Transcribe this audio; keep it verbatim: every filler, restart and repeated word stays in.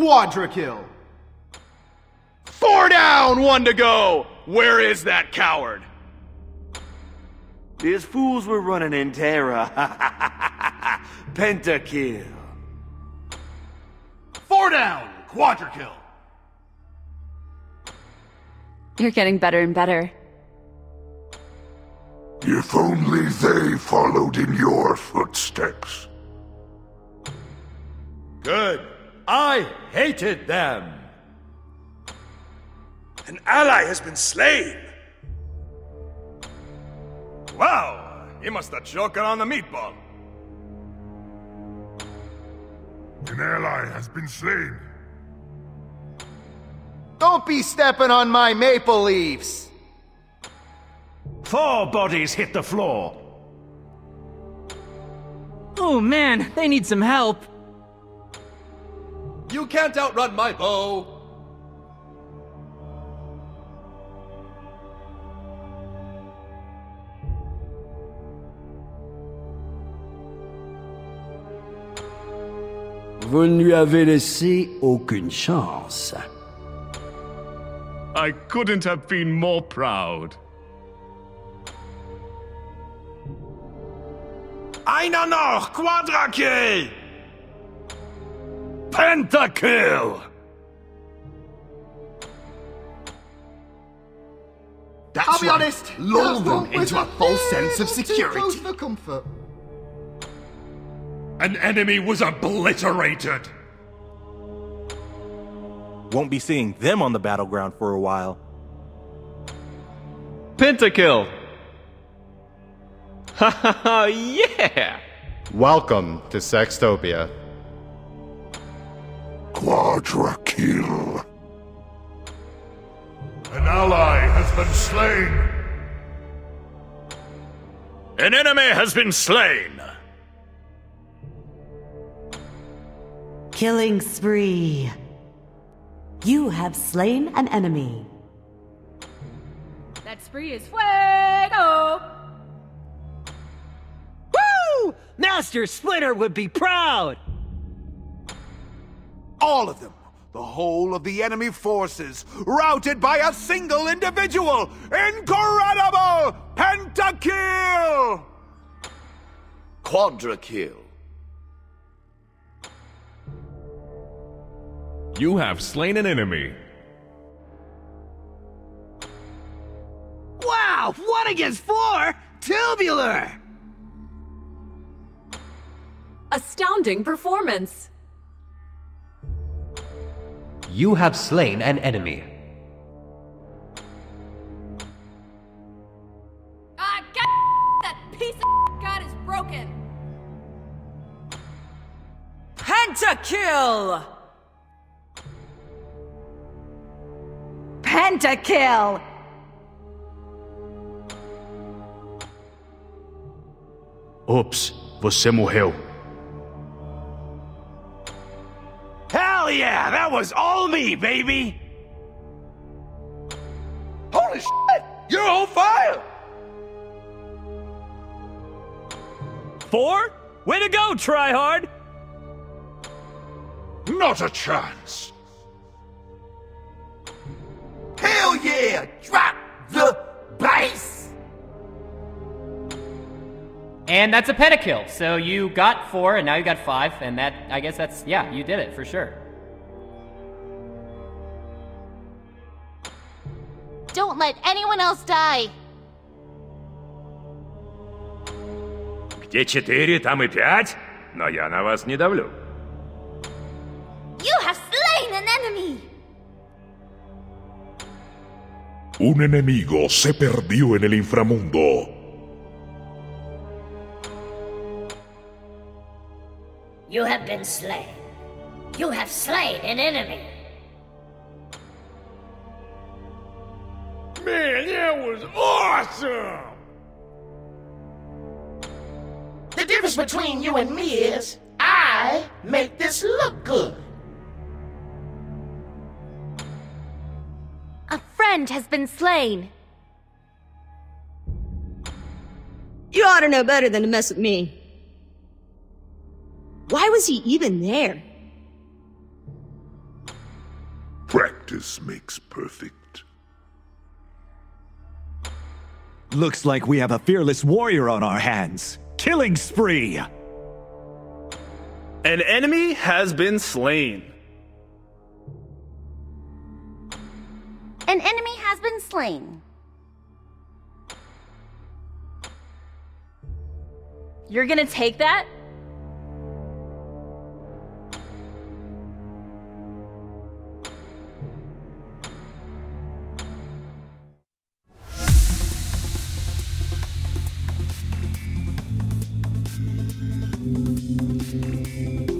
Quadra kill. Four down, one to go. Where is that coward? These fools were running in terror. Pentakill. Four down, Quadra kill. You're getting better and better. If only they followed in your footsteps. Good. I hated them. An ally has been slain. Wow, he must have choker on the meatball. An ally has been slain. Don't be stepping on my maple leaves. Four bodies hit the floor. Oh man, they need some help. You can't outrun my bow! Vous ne lui avez laissé aucune chance. I couldn't have been more proud. Einer noch! Quadra-kill! Pentakill! That's I'll be right. honest, lull them into a false sense of security. Close for comfort. An enemy was obliterated. Won't be seeing them on the battleground for a while. Pentakill! Ha ha ha, yeah! Welcome to Sextopia. Quadra kill. An ally has been slain. An enemy has been slain. Killing spree. You have slain an enemy. That spree is fuego. Woo! Master Splinter would be proud. All of them, the whole of the enemy forces, routed by a single individual! Incredible! Pentakill! Quadra kill. You have slain an enemy. Wow! One against four? Tubular! Astounding performance! You have slain an enemy. Ah, God, that piece of God is broken. Pentakill! Pentakill! Oops, você morreu. Hell yeah, that was all me, baby! Holy shit! You're on fire! Four? Way to go, tryhard! Not a chance! Hell yeah! Drop the bass! And that's a pentakill, so you got four, and now you got five, and that, I guess that's, yeah, you did it, for sure. Don't let anyone else die! Где четыре, там и пять, но я на вас не давлю. You have slain an enemy! Un enemigo se perdió en el inframundo. You have been slain. You have slain an enemy. Man, that was awesome! The difference between you and me is, I make this look good. A friend has been slain. You ought to know better than to mess with me. Why was he even there? Practice makes perfect. Looks like we have a fearless warrior on our hands. Killing spree! An enemy has been slain. An enemy has been slain. You're gonna take that? Thank you.